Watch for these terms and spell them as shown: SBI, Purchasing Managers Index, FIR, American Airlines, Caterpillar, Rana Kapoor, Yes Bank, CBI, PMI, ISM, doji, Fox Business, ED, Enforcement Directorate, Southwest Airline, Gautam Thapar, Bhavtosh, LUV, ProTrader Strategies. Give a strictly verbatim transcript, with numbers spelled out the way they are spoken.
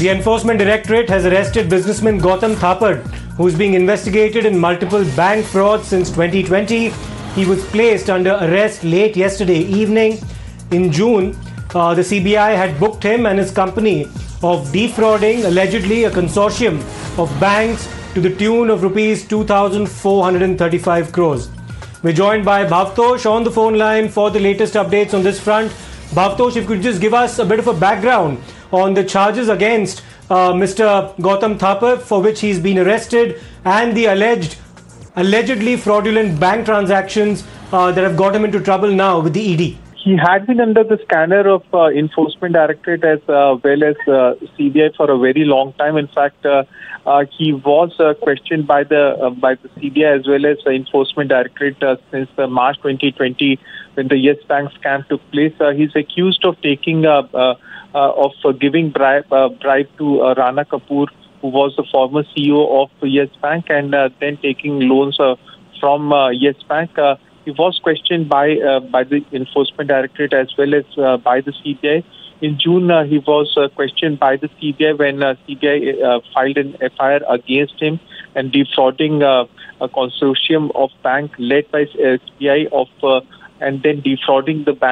The Enforcement Directorate has arrested businessman Gautam Thapar, who is being investigated in multiple bank frauds since twenty twenty. He was placed under arrest late yesterday evening. In June, uh, the C B I had booked him and his company of defrauding, allegedly, a consortium of banks to the tune of rupees two thousand four hundred thirty-five crores. We're joined by Bhavtosh on the phone line for the latest updates on this front. Bhavtosh, if you could just give us a bit of a background on the charges against uh, Mister Gautam Thapar, for which he's been arrested, and the alleged, allegedly fraudulent bank transactions uh, that have got him into trouble now with the E D. He had been under the scanner of uh, Enforcement Directorate as uh, well as uh, C B I for a very long time. In fact, uh, uh, he was uh, questioned by the uh, by the C B I as well as the Enforcement Directorate uh, since uh, March twenty twenty, when the Yes Bank scam took place. Uh, he's accused of taking uh, uh, uh, of uh, giving bribe uh, bribe to uh, Rana Kapoor, who was the former C E O of Yes Bank, and uh, then taking loans uh, from uh, Yes Bank. Uh, He was questioned by uh, by the Enforcement Directorate as well as uh, by the C B I. In June, uh, he was uh, questioned by the C B I when uh, C B I uh, filed an F I R against him and defrauding uh, a consortium of bank led by S B I of uh, and then defrauding the bank.